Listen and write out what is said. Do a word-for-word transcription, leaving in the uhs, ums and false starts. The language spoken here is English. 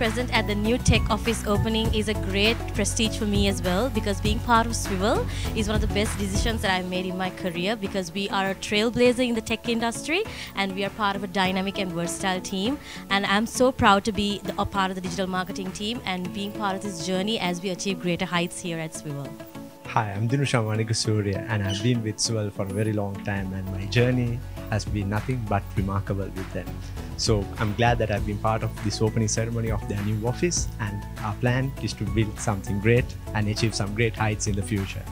present at the new tech office opening is a great prestige for me as well, because being part of Swivel is one of the best decisions that I've made in my career, because we are a trailblazer in the tech industry and we are part of a dynamic and versatile team, and I'm so proud to be the, a part of the digital marketing team and being part of this journey as we achieve greater heights here at Swivel. Hi, I'm Dinusha Manikusuri and I've been with Swivel for a very long time, and my journey has been nothing but remarkable with them. So I'm glad that I've been part of this opening ceremony of their new office, and our plan is to build something great and achieve some great heights in the future.